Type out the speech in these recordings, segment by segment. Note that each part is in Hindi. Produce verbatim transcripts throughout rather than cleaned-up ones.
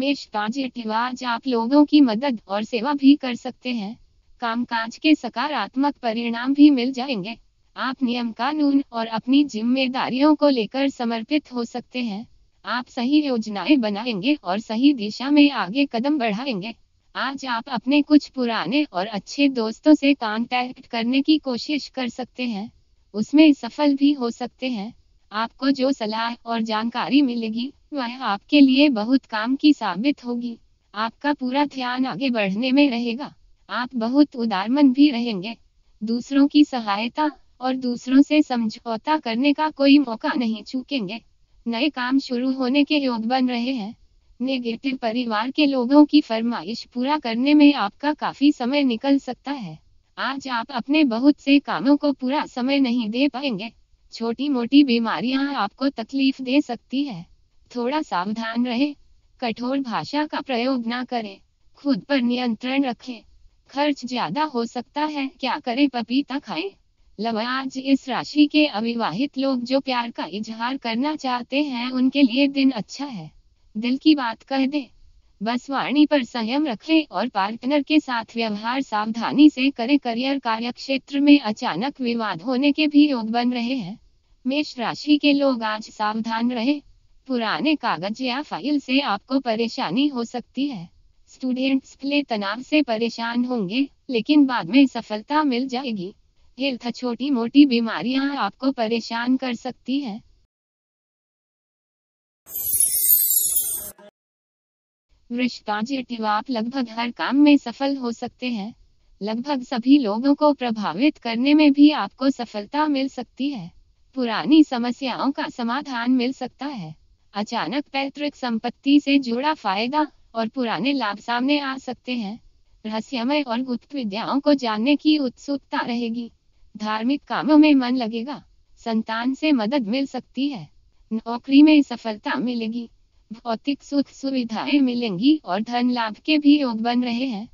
मेष ताजेटिव आज आप लोगों की मदद और सेवा भी कर सकते हैं। कामकाज के सकारात्मक परिणाम भी मिल जाएंगे। आप नियम कानून और अपनी जिम्मेदारियों को लेकर समर्पित हो सकते हैं। आप सही योजनाएं बनाएंगे और सही दिशा में आगे कदम बढ़ाएंगे। आज आप अपने कुछ पुराने और अच्छे दोस्तों से कांटेक्ट करने की कोशिश कर सकते हैं, उसमें सफल भी हो सकते हैं। आपको जो सलाह और जानकारी मिलेगी वह आपके लिए बहुत काम की साबित होगी। आपका पूरा ध्यान आगे बढ़ने में रहेगा। आप बहुत उदारमन भी रहेंगे। दूसरों की सहायता और दूसरों से समझौता करने का कोई मौका नहीं चूकेंगे। नए काम शुरू होने के योग बन रहे हैं। नेगेटिव परिवार के लोगों की फरमाइश पूरा करने में आपका काफी समय निकल सकता है। आज आप अपने बहुत से कामों को पूरा समय नहीं दे पाएंगे। छोटी मोटी बीमारियां आपको तकलीफ दे सकती है। थोड़ा सावधान रहे। कठोर भाषा का प्रयोग ना करें। खुद पर नियंत्रण रखें। खर्च ज्यादा हो सकता है, क्या करें, पपीता खाएं। लव आज इस राशि के अविवाहित लोग जो प्यार का इजहार करना चाहते हैं उनके लिए दिन अच्छा है। दिल की बात कह दे। बस वाणी पर संयम रखें और पार्टनर के साथ व्यवहार सावधानी से करें। करियर कार्यक्षेत्र में अचानक विवाद होने के भी योग बन रहे हैं। मेष राशि के लोग आज सावधान रहें। पुराने कागज या फाइल से आपको परेशानी हो सकती है। स्टूडेंट्स प्ले तनाव से परेशान होंगे, लेकिन बाद में सफलता मिल जाएगी। हेल्थ, छोटी मोटी बीमारियां आपको परेशान कर सकती है। वृश्चिक, आप लगभग हर काम में सफल हो सकते हैं। लगभग सभी लोगों को प्रभावित करने में भी आपको सफलता मिल सकती है। पुरानी समस्याओं का समाधान मिल सकता है। अचानक पैतृक संपत्ति से जुड़ा फायदा और पुराने लाभ सामने आ सकते हैं। रहस्यमय और गुप्त विद्याओं को जानने की उत्सुकता रहेगी। धार्मिक कामों में मन लगेगा। संतान से मदद मिल सकती है। नौकरी में सफलता मिलेगी। भौतिक सुख सुविधाएं मिलेंगी और धन लाभ के भी योग बन रहे हैं।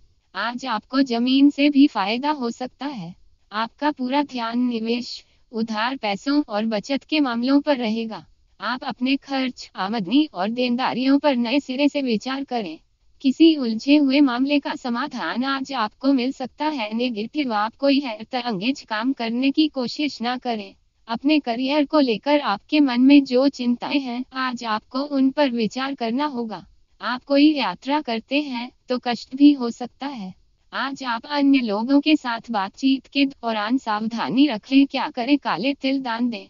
आज आपको जमीन से भी फायदा हो सकता है। आपका पूरा ध्यान निवेश, उधार पैसों और बचत के मामलों पर रहेगा। आप अपने खर्च, आमदनी और देनदारियों पर नए सिरे से विचार करें। किसी उलझे हुए मामले का समाधान आज आपको मिल सकता है। नेगेटिव, आप कोई हैरतअंगेज काम करने की कोशिश ना करें। अपने करियर को लेकर आपके मन में जो चिंताएं हैं आज आपको उन पर विचार करना होगा। आप कोई यात्रा करते हैं तो कष्ट भी हो सकता है। आज आप अन्य लोगों के साथ बातचीत के दौरान सावधानी रखें, क्या करें, काले तिल दान दें।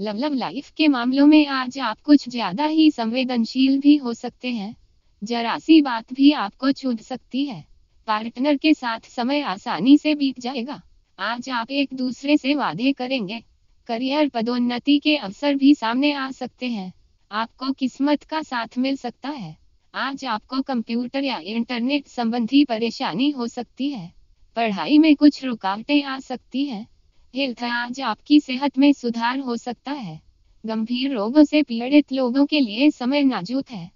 लव लव लाइफ के मामलों में आज आप कुछ ज्यादा ही संवेदनशील भी हो सकते हैं। जरा सी बात भी आपको चुभ सकती है। पार्टनर के साथ समय आसानी से बीत जाएगा। आज आप एक दूसरे से वादे करेंगे। करियर, पदोन्नति के अवसर भी सामने आ सकते हैं। आपको किस्मत का साथ मिल सकता है। आज आपको कंप्यूटर या इंटरनेट संबंधी परेशानी हो सकती है। पढ़ाई में कुछ रुकावटें आ सकती है। हेल्थ, आज आपकी सेहत में सुधार हो सकता है। गंभीर रोगों से पीड़ित लोगों के लिए समय नाजुक है।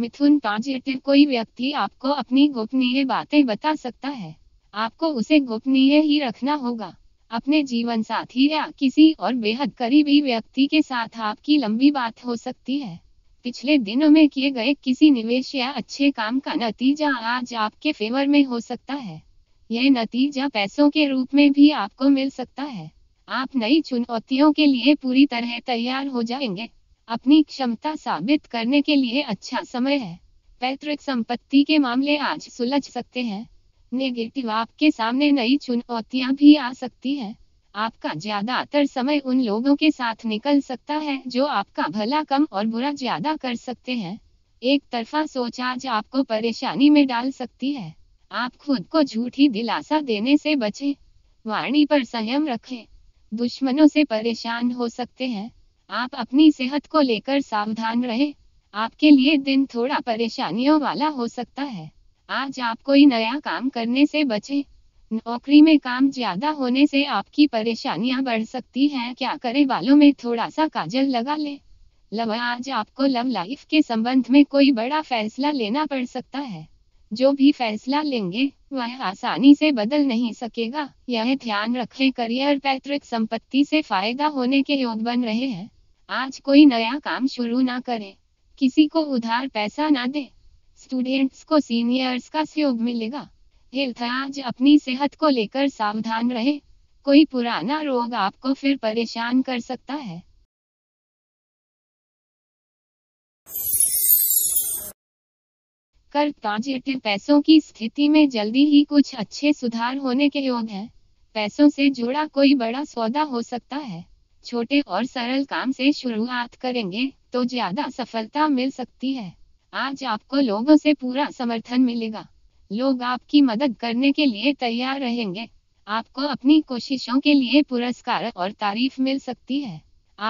मिथुन, पॉजिटिव कोई व्यक्ति आपको अपनी गोपनीय बातें बता सकता है। आपको उसे गोपनीय ही रखना होगा। अपने जीवन साथी या किसी और बेहद करीबी व्यक्ति के साथ आपकी लंबी बात हो सकती है। पिछले दिनों में किए गए किसी निवेश या अच्छे काम का नतीजा आज आपके फेवर में हो सकता है। यह नतीजा पैसों के रूप में भी आपको मिल सकता है। आप नई चुनौतियों के लिए पूरी तरह तैयार हो जाएंगे। अपनी क्षमता साबित करने के लिए अच्छा समय है। पैतृक संपत्ति के मामले आज सुलझ सकते हैं। नेगेटिव, आपके सामने नई चुनौतियां भी आ सकती है। आपका ज्यादातर समय उन लोगों के साथ निकल सकता है जो आपका भला कम और बुरा ज्यादा कर सकते हैं। एक तरफा सोच आज आपको परेशानी में डाल सकती है। आप खुद को झूठी दिलासा देने से बचें। वाणी पर संयम रखें। दुश्मनों से परेशान हो सकते हैं। आप अपनी सेहत को लेकर सावधान रहें। आपके लिए दिन थोड़ा परेशानियों वाला हो सकता है। आज आप कोई नया काम करने से बचें। नौकरी में काम ज्यादा होने से आपकी परेशानियां बढ़ सकती हैं। क्या करें, बालों में थोड़ा सा काजल लगा ले। लव, आज आपको लव लाइफ के संबंध में कोई बड़ा फैसला लेना पड़ सकता है। जो भी फैसला लेंगे वह आसानी से बदल नहीं सकेगा, यह ध्यान रखें। करियर, पैतृक संपत्ति से फायदा होने के योग बन रहे हैं। आज कोई नया काम शुरू ना करें, किसी को उधार पैसा ना दें। स्टूडेंट्स को सीनियर्स का सहयोग मिलेगा। हेल्थ, आज अपनी सेहत को लेकर सावधान रहे, कोई पुराना रोग आपको फिर परेशान कर सकता है। कर्क, पॉजिटिव पैसों की स्थिति में जल्दी ही कुछ अच्छे सुधार होने के योग है। पैसों से जुड़ा कोई बड़ा सौदा हो सकता है। छोटे और सरल काम से शुरुआत करेंगे तो ज्यादा सफलता मिल सकती है। आज आपको लोगों से पूरा समर्थन मिलेगा, लोग आपकी मदद करने के लिए तैयार रहेंगे। आपको अपनी कोशिशों के लिए पुरस्कार और तारीफ मिल सकती है।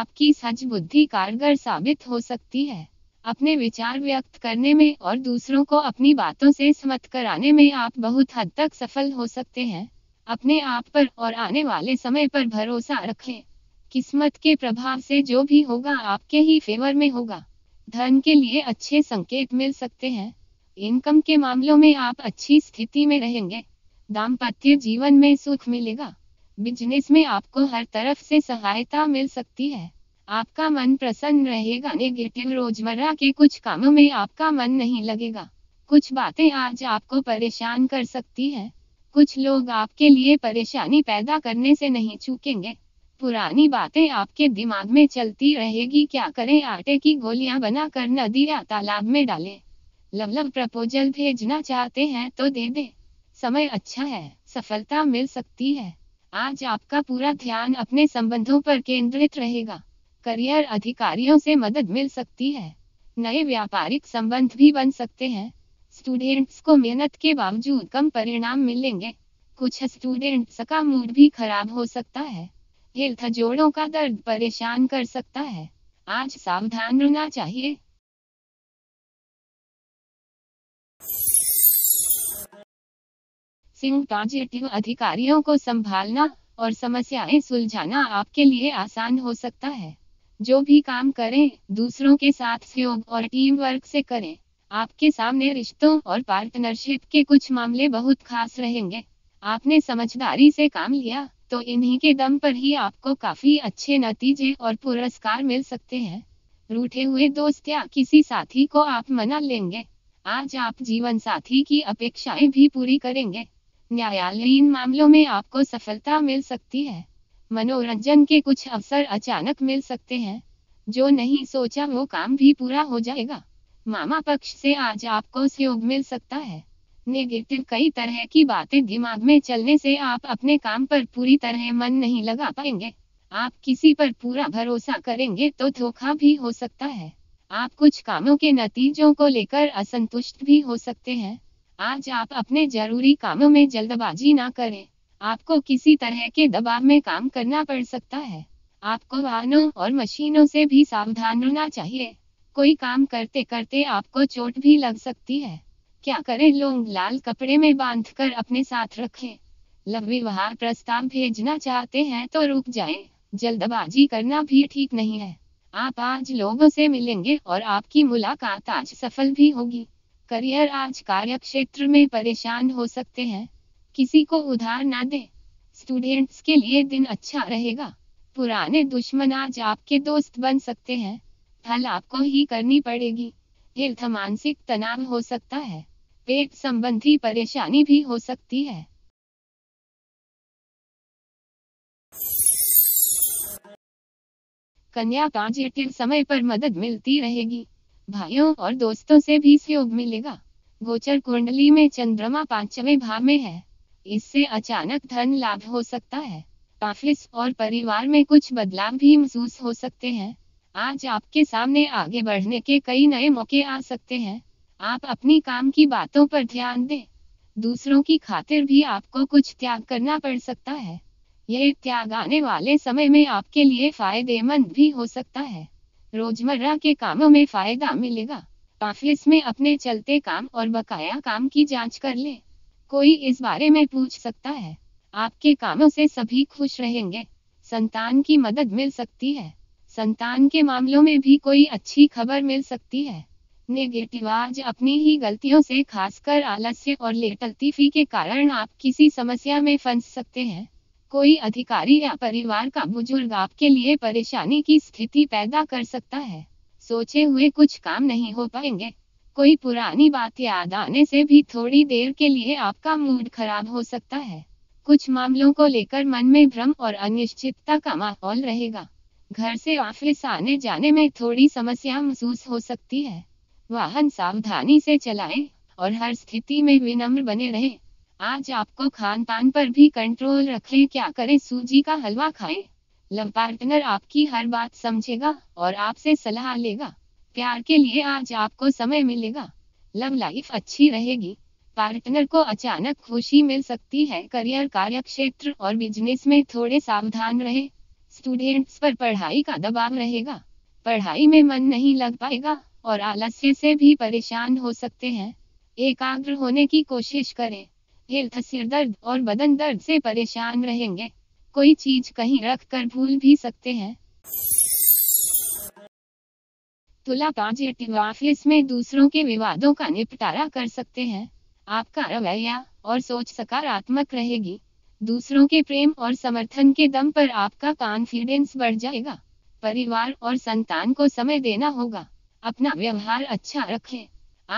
आपकी सच बुद्धि कारगर साबित हो सकती है। अपने विचार व्यक्त करने में और दूसरों को अपनी बातों से सहमत कराने में आप बहुत हद तक सफल हो सकते हैं। अपने आप पर और आने वाले समय पर भरोसा रखें। किस्मत के प्रभाव से जो भी होगा आपके ही फेवर में होगा। धन के लिए अच्छे संकेत मिल सकते हैं। इनकम के मामलों में आप अच्छी स्थिति में रहेंगे। दाम्पत्य जीवन में सुख मिलेगा। बिजनेस में आपको हर तरफ से सहायता मिल सकती है। आपका मन प्रसन्न रहेगा। नेगेटिव, रोजमर्रा के कुछ कामों में आपका मन नहीं लगेगा। कुछ बातें आज आपको परेशान कर सकती है। कुछ लोग आपके लिए परेशानी पैदा करने से नहीं चूकेंगे। पुरानी बातें आपके दिमाग में चलती रहेगी। क्या करें, आटे की गोलियां बनाकर नदी या तालाब में डालें। लव लव प्रपोजल भेजना चाहते हैं तो दे दे। समय अच्छा है, सफलता मिल सकती है। आज आपका पूरा ध्यान अपने संबंधों पर केंद्रित रहेगा। करियर, अधिकारियों से मदद मिल सकती है। नए व्यापारिक संबंध भी बन सकते हैं। स्टूडेंट्स को मेहनत के बावजूद कम परिणाम मिलेंगे। कुछ स्टूडेंट्स का मूड भी खराब हो सकता है। हेल्थ, जोड़ों का दर्द परेशान कर सकता है। आज सावधान रहना चाहिए। सिंह, पॉजिटिव अधिकारियों को संभालना और समस्याएं सुलझाना आपके लिए आसान हो सकता है। जो भी काम करें दूसरों के साथ सहयोग और टीम वर्क से करें। आपके सामने रिश्तों और पार्टनरशिप के कुछ मामले बहुत खास रहेंगे। आपने समझदारी से काम लिया तो इन्हीं के दम पर ही आपको काफी अच्छे नतीजे और पुरस्कार मिल सकते हैं। रूठे हुए दोस्त या किसी साथी को आप मना लेंगे। आज आप जीवन साथी की अपेक्षाएं भी पूरी करेंगे। न्यायालयीन मामलों में आपको सफलता मिल सकती है। मनोरंजन के कुछ अवसर अचानक मिल सकते हैं। जो नहीं सोचा वो काम भी पूरा हो जाएगा। मामा पक्ष से आज आपको सहयोग मिल सकता है। नेगेटिव, कई तरह की बातें दिमाग में चलने से आप अपने काम पर पूरी तरह मन नहीं लगा पाएंगे। आप किसी पर पूरा भरोसा करेंगे तो धोखा भी हो सकता है। आप कुछ कामों के नतीजों को लेकर असंतुष्ट भी हो सकते हैं। आज आप अपने जरूरी कामों में जल्दबाजी ना करें। आपको किसी तरह के दबाव में काम करना पड़ सकता है। आपको वाहनों और मशीनों से भी सावधान रहना चाहिए। कोई काम करते करते आपको चोट भी लग सकती है। क्या करें, लौंग लाल कपड़े में बांधकर अपने साथ रखें। लव, विवाह प्रस्ताव भेजना चाहते हैं तो रुक जाएं, जल्दबाजी करना भी ठीक नहीं है। आप आज लोगों से मिलेंगे और आपकी मुलाकात आज सफल भी होगी। करियर, आज कार्यक्षेत्र में परेशान हो सकते हैं, किसी को उधार ना दें। स्टूडेंट्स के लिए दिन अच्छा रहेगा। पुराने दुश्मन आज आपके दोस्त बन सकते हैं, हल आपको ही करनी पड़ेगी। हेल्थ, मानसिक तनाव हो सकता है। पेट संबंधी परेशानी भी हो सकती है। कन्या, पॉजिटिव समय पर मदद मिलती रहेगी। भाइयों और दोस्तों से भी सहयोग मिलेगा। गोचर कुंडली में चंद्रमा पांचवें भाव में है, इससे अचानक धन लाभ हो सकता है। ऑफिस और परिवार में कुछ बदलाव भी महसूस हो सकते हैं। आज आपके सामने आगे बढ़ने के कई नए मौके आ सकते हैं। आप अपनी काम की बातों पर ध्यान दें। दूसरों की खातिर भी आपको कुछ त्याग करना पड़ सकता है। यह त्याग आने वाले समय में आपके लिए फायदेमंद भी हो सकता है। रोजमर्रा के कामों में फायदा मिलेगा। ऑफिस में अपने चलते काम और बकाया काम की जांच कर लें। कोई इस बारे में पूछ सकता है। आपके कामों से सभी खुश रहेंगे। संतान की मदद मिल सकती है। संतान के मामलों में भी कोई अच्छी खबर मिल सकती है। नेगेटिव, आज अपनी ही गलतियों से, खासकर आलस्य और लेटलतीफी के कारण आप किसी समस्या में फंस सकते हैं। कोई अधिकारी या परिवार का बुजुर्ग आपके लिए परेशानी की स्थिति पैदा कर सकता है। सोचे हुए कुछ काम नहीं हो पाएंगे। कोई पुरानी बात याद आने से भी थोड़ी देर के लिए आपका मूड खराब हो सकता है। कुछ मामलों को लेकर मन में भ्रम और अनिश्चितता का माहौल रहेगा। घर से ऑफिस आने जाने में थोड़ी समस्या महसूस हो सकती है। वाहन सावधानी से चलाएं और हर स्थिति में विनम्र बने रहें। आज आपको खान पान पर भी कंट्रोल रखें। क्या करें, सूजी का हलवा खाएं। लव पार्टनर आपकी हर बात समझेगा और आपसे सलाह लेगा। प्यार के लिए आज आपको समय मिलेगा। लव लाइफ अच्छी रहेगी। पार्टनर को अचानक खुशी मिल सकती है। करियर, कार्यक्षेत्र और बिजनेस में थोड़े सावधान रहें। स्टूडेंट्स पर पढ़ाई का दबाव रहेगा। पढ़ाई में मन नहीं लग पाएगा और आलस्य से भी परेशान हो सकते हैं। एकाग्र होने की कोशिश करें। हेल्थ, सिर दर्द और बदन दर्द से परेशान रहेंगे। कोई चीज कहीं रख कर भूल भी सकते हैं। तुला, पॉजिटिव, ऑफिस में दूसरों के विवादों का निपटारा कर सकते हैं। आपका रवैया और सोच सकारात्मक रहेगी। दूसरों के प्रेम और समर्थन के दम पर आपका कॉन्फिडेंस बढ़ जाएगा। परिवार और संतान को समय देना होगा। अपना व्यवहार अच्छा रखें।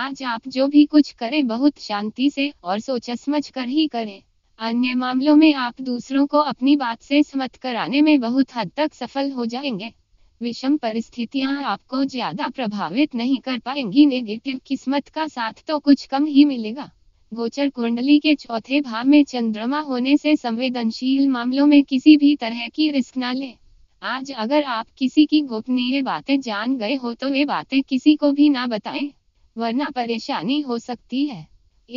आज आप जो भी कुछ करें बहुत शांति से और सोच समझ कर ही करें। अन्य मामलों में आप दूसरों को अपनी बात से सहमत कराने में बहुत हद तक सफल हो जाएंगे। विषम परिस्थितियां आपको ज्यादा प्रभावित नहीं कर पाएंगी। नेगेटिव, किस्मत का साथ तो कुछ कम ही मिलेगा। गोचर कुंडली के चौथे भाव में चंद्रमा होने से संवेदनशील मामलों में किसी भी तरह की रिस्क ना लें। आज अगर आप किसी की गोपनीय बातें जान गए हो तो वे बातें किसी को भी ना बताएं, वरना परेशानी हो सकती है।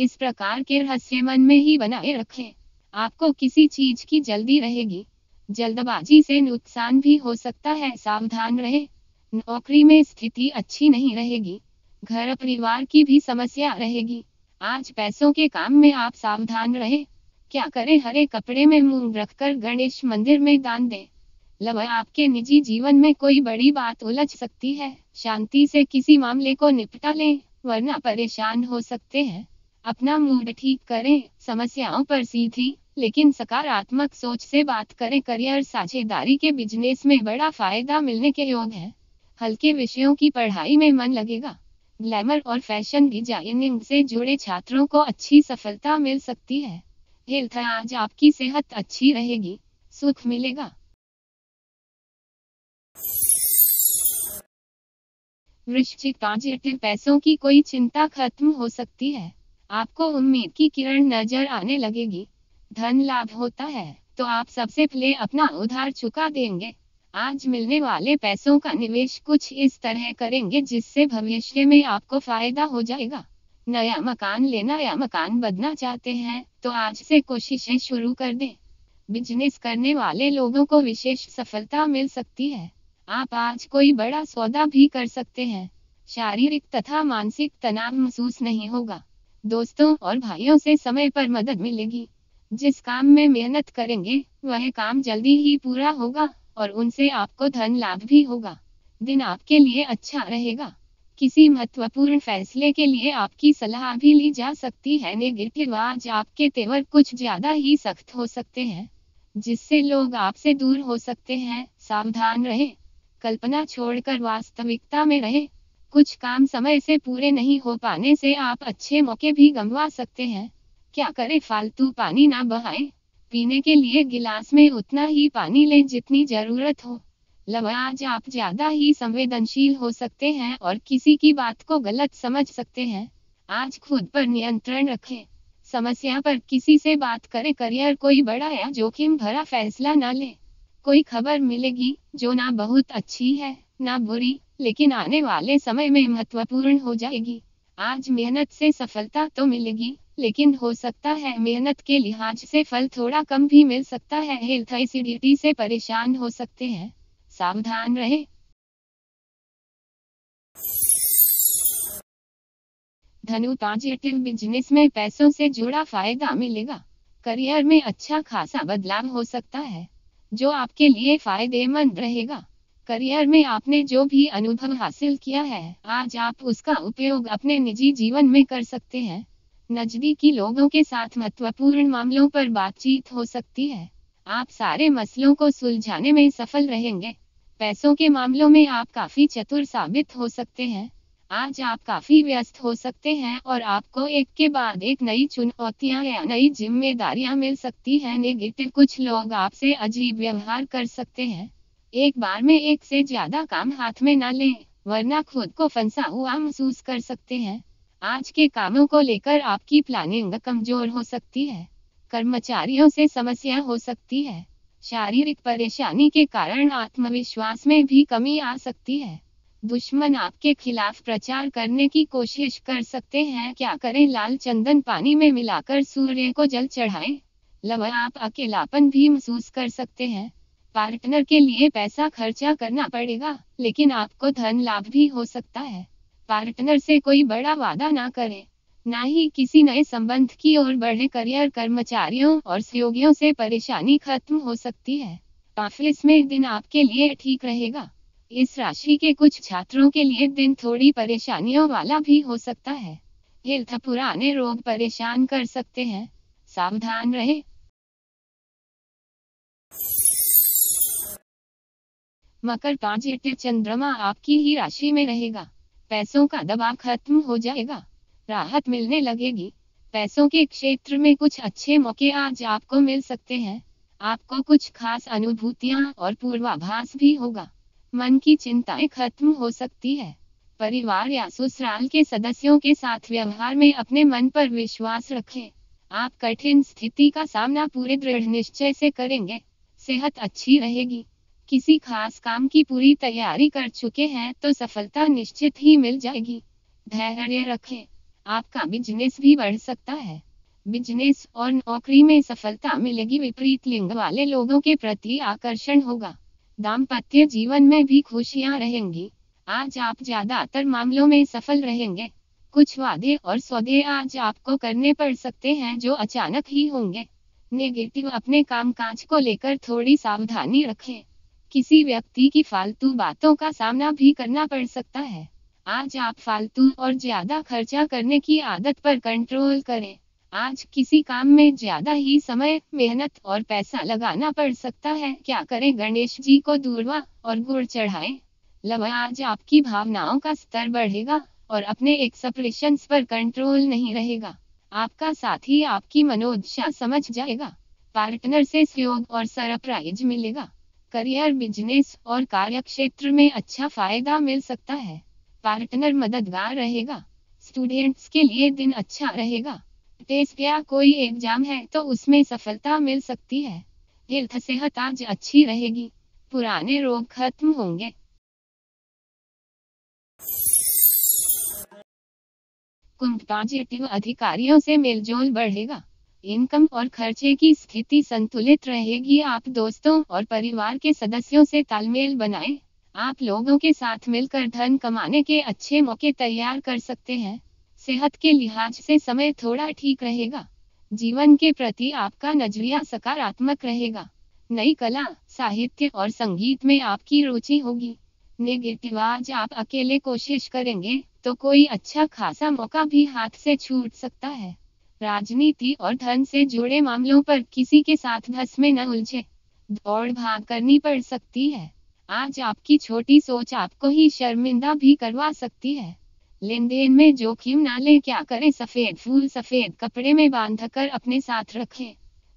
इस प्रकार के रहस्य मन में ही बनाए रखें। आपको किसी चीज की जल्दी रहेगी। जल्दबाजी से नुकसान भी हो सकता है, सावधान रहें। नौकरी में स्थिति अच्छी नहीं रहेगी। घर परिवार की भी समस्या रहेगी। आज पैसों के काम में आप सावधान रहें। क्या करें, हरे कपड़े में मूंग रखकर गणेश मंदिर में दान दें। लव, आपके निजी जीवन में कोई बड़ी बात उलझ सकती है। शांति से किसी मामले को निपटा लें, वरना परेशान हो सकते हैं। अपना मूड ठीक करें। समस्याओं पर सीधी लेकिन सकारात्मक सोच से बात करें। करियर, साझेदारी के बिजनेस में बड़ा फायदा मिलने के योग है। हल्के विषयों की पढ़ाई में मन लगेगा। ग्लैमर और फैशन डिजाइनिंग से जुड़े छात्रों को अच्छी सफलता मिल सकती है। हेल्थ, आज आपकी सेहत अच्छी रहेगी। सुख मिलेगा। वृश्चिक, पॉजिटिव, पैसों की कोई चिंता खत्म हो सकती है। आपको उम्मीद की किरण नजर आने लगेगी। धन लाभ होता है तो आप सबसे पहले अपना उधार चुका देंगे। आज मिलने वाले पैसों का निवेश कुछ इस तरह करेंगे जिससे भविष्य में आपको फायदा हो जाएगा। नया मकान लेना या मकान बदलना चाहते हैं तो आज से कोशिशें शुरू कर दें। बिजनेस करने वाले लोगों को विशेष सफलता मिल सकती है। आप आज कोई बड़ा सौदा भी कर सकते हैं। शारीरिक तथा मानसिक तनाव महसूस नहीं होगा। दोस्तों और भाइयों से समय पर मदद मिलेगी। जिस काम में मेहनत करेंगे वह काम जल्दी ही पूरा होगा और उनसे आपको धन लाभ भी होगा। दिन आपके लिए अच्छा रहेगा। किसी महत्वपूर्ण फैसले के लिए आपकी सलाह भी ली जा सकती है। नेगेटिव, आज आपके तेवर कुछ ज्यादा ही सख्त हो सकते हैं जिससे लोग आपसे दूर हो सकते हैं। सावधान रहें। कल्पना छोड़कर वास्तविकता में रहें। कुछ काम समय से पूरे नहीं हो पाने से आप अच्छे मौके भी गंवा सकते हैं। क्या करें, फालतू पानी ना बहाएं। पीने के लिए गिलास में उतना ही पानी लें जितनी जरूरत हो। लव, आज आप ज्यादा ही संवेदनशील हो सकते हैं और किसी की बात को गलत समझ सकते हैं। आज खुद पर नियंत्रण रखें। समस्या पर किसी से बात करें। करियर, कोई बड़ा या जोखिम भरा फैसला ना लें। कोई खबर मिलेगी जो ना बहुत अच्छी है ना बुरी, लेकिन आने वाले समय में महत्वपूर्ण हो जाएगी। आज मेहनत से सफलता तो मिलेगी, लेकिन हो सकता है मेहनत के लिहाज से फल थोड़ा कम भी मिल सकता है। हेल्थ, एसिडिटी से परेशान हो सकते हैं, सावधान रहें। धनु पॉजिटिव बिजनेस में पैसों से जुड़ा फायदा मिलेगा। करियर में अच्छा खासा बदलाव हो सकता है जो आपके लिए फायदेमंद रहेगा। करियर में आपने जो भी अनुभव हासिल किया है आज आप उसका उपयोग अपने निजी जीवन में कर सकते हैं। नजदीकी लोगों के साथ महत्वपूर्ण मामलों पर बातचीत हो सकती है। आप सारे मसलों को सुलझाने में सफल रहेंगे। पैसों के मामलों में आप काफी चतुर साबित हो सकते हैं। आज आप काफी व्यस्त हो सकते हैं और आपको एक के बाद एक नई चुनौतियां या नई जिम्मेदारियां मिल सकती हैं। नेगेटिव, कुछ लोग आपसे अजीब व्यवहार कर सकते हैं। एक बार में एक से ज्यादा काम हाथ में न लें वरना खुद को फंसा हुआ महसूस कर सकते हैं। आज के कामों को लेकर आपकी प्लानिंग कमजोर हो सकती है। कर्मचारियों से समस्या हो सकती है। शारीरिक परेशानी के कारण आत्मविश्वास में भी कमी आ सकती है। दुश्मन आपके खिलाफ प्रचार करने की कोशिश कर सकते हैं। क्या करें? लाल चंदन पानी में मिलाकर सूर्य को जल चढ़ाएं। लव, आप अकेलापन भी महसूस कर सकते हैं। पार्टनर के लिए पैसा खर्चा करना पड़ेगा लेकिन आपको धन लाभ भी हो सकता है। पार्टनर से कोई बड़ा वादा ना करें, ना ही किसी नए संबंध की ओर बढ़े। करियर, कर्मचारियों और सहयोगियों से परेशानी खत्म हो सकती है। ऑफिस में दिन आपके लिए ठीक रहेगा। इस राशि के कुछ छात्रों के लिए दिन थोड़ी परेशानियों वाला भी हो सकता है। हेल्थ, पुराने रोग परेशान कर सकते हैं, सावधान रहे। मकर, पॉजिटिव चंद्रमा आपकी ही राशि में रहेगा। पैसों का दबाव खत्म हो जाएगा, राहत मिलने लगेगी। पैसों के क्षेत्र में कुछ अच्छे मौके आज आपको मिल सकते हैं। आपको कुछ खास अनुभूतियां और पूर्वाभास भी होगा। मन की चिंताएं खत्म हो सकती है। परिवार या ससुराल के सदस्यों के साथ व्यवहार में अपने मन पर विश्वास रखें। आप कठिन स्थिति का सामना पूरे दृढ़ निश्चय से करेंगे। सेहत अच्छी रहेगी। किसी खास काम की पूरी तैयारी कर चुके हैं तो सफलता निश्चित ही मिल जाएगी। धैर्य रखें। आपका बिजनेस भी बढ़ सकता है। बिजनेस और नौकरी में सफलता मिलेगी। विपरीत लिंग वाले लोगों के प्रति आकर्षण होगा। दाम्पत्य जीवन में भी खुशियां रहेंगी। आज आप ज्यादातर मामलों में सफल रहेंगे। कुछ वादे और सौदे आज आपको करने पड़ सकते हैं जो अचानक ही होंगे। नेगेटिव, अपने कामकाज को लेकर थोड़ी सावधानी रखें। किसी व्यक्ति की फालतू बातों का सामना भी करना पड़ सकता है। आज आप फालतू और ज्यादा खर्चा करने की आदत पर कंट्रोल करें। आज किसी काम में ज्यादा ही समय, मेहनत और पैसा लगाना पड़ सकता है। क्या करें? गणेश जी को दूर्वा और गुड़ चढ़ाएं। लव, आज आपकी भावनाओं का स्तर बढ़ेगा और अपने एक्सप्रेशंस पर कंट्रोल नहीं रहेगा। आपका साथी आपकी मनोदशा समझ जाएगा। पार्टनर से सहयोग और सरप्राइज मिलेगा। करियर, बिजनेस और कार्यक्षेत्र में अच्छा फायदा मिल सकता है। पार्टनर मददगार रहेगा। स्टूडेंट्स के लिए दिन अच्छा रहेगा। टेस्ट या कोई एग्जाम है तो उसमें सफलता मिल सकती है। हेल्थ, सेहत आज अच्छी रहेगी। पुराने रोग खत्म होंगे। कुंभ, पॉजिटिव अधिकारियों से मेलजोल बढ़ेगा। इनकम और खर्चे की स्थिति संतुलित रहेगी। आप दोस्तों और परिवार के सदस्यों से तालमेल बनाएं। आप लोगों के साथ मिलकर धन कमाने के अच्छे मौके तैयार कर सकते हैं। सेहत के लिहाज से समय थोड़ा ठीक रहेगा। जीवन के प्रति आपका नजरिया सकारात्मक रहेगा। नई कला, साहित्य और संगीत में आपकी रुचि होगी। नेगेटिव, आज आप अकेले कोशिश करेंगे तो कोई अच्छा खासा मौका भी हाथ से छूट सकता है। राजनीति और धन से जुड़े मामलों पर किसी के साथ धस में न उलझे। दौड़ भाग करनी पड़ सकती है। आज आपकी छोटी सोच आपको ही शर्मिंदा भी करवा सकती है। लेन देन में जोखिम ना लें। क्या करें? सफेद फूल सफेद कपड़े में बांधकर अपने साथ रखें।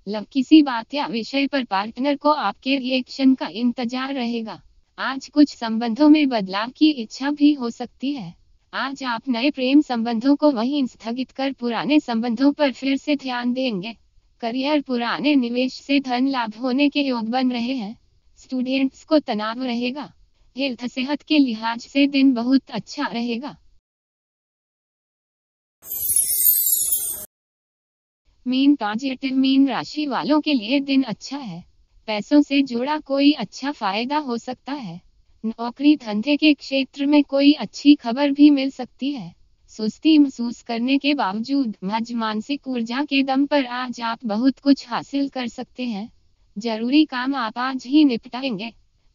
लव, किसी बात या विषय पर पार्टनर को आपके रिएक्शन का इंतजार रहेगा। आज कुछ संबंधों में बदलाव की इच्छा भी हो सकती है। आज आप नए प्रेम संबंधों को वहीं स्थगित कर पुराने संबंधों पर फिर से ध्यान देंगे। करियर, पुराने निवेश से धन लाभ होने के योग बन रहे हैं। स्टूडेंट्स को तनाव रहेगा। हेल्थ, सेहत के लिहाज से दिन बहुत अच्छा रहेगा। मीन, पॉजिटिव मीन राशि वालों के लिए दिन अच्छा है। पैसों से जुड़ा कोई अच्छा फायदा हो सकता है। नौकरी धंधे के क्षेत्र में कोई अच्छी खबर भी मिल सकती है। सुस्ती महसूस करने के बावजूद महज मानसिक ऊर्जा के दम पर आज आप बहुत कुछ हासिल कर सकते हैं। जरूरी काम आप आज ही निपटाएंगे।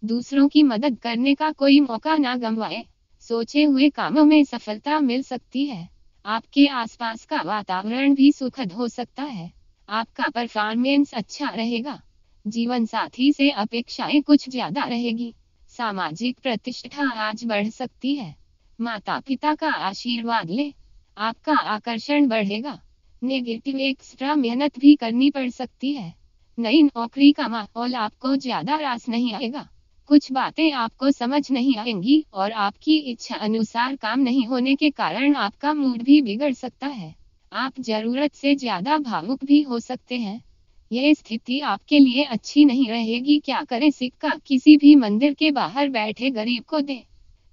दूसरों की मदद करने का कोई मौका ना गंवाएं। सोचे हुए कामों में सफलता मिल सकती है। आपके आसपास का वातावरण भी सुखद हो सकता है। आपका परफॉर्मेंस अच्छा रहेगा। जीवन साथी से अपेक्षाएं कुछ ज्यादा रहेगी। सामाजिक प्रतिष्ठा आज बढ़ सकती है। माता पिता का आशीर्वाद ले। आपका आकर्षण बढ़ेगा। नेगेटिव एक्स्ट्रा मेहनत भी करनी पड़ सकती है। नई नौकरी का माहौल आपको ज्यादा रास नहीं आएगा। कुछ बातें आपको समझ नहीं आएंगी और आपकी इच्छा अनुसार काम नहीं होने के कारण आपका मूड भी बिगड़ सकता है। आप जरूरत से ज्यादा भावुक भी हो सकते हैं। यह स्थिति आपके लिए अच्छी नहीं रहेगी। क्या करें, सिक्का किसी भी मंदिर के बाहर बैठे गरीब को दें।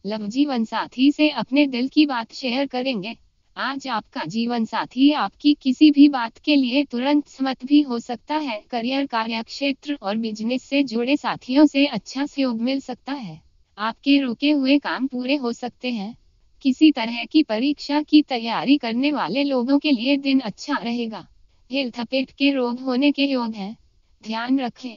लव जीवन साथी से अपने दिल की बात शेयर करेंगे। आज आपका जीवन साथी आपकी किसी भी बात के लिए तुरंत सहमत भी हो सकता है। करियर, कार्यक्षेत्र और बिजनेस से जुड़े साथियों से अच्छा सहयोग मिल सकता है। आपके रुके हुए काम पूरे हो सकते हैं। किसी तरह की परीक्षा की तैयारी करने वाले लोगों के लिए दिन अच्छा रहेगा। हेल्थ, पेट के रोग होने के योग हैं। ध्यान रखें।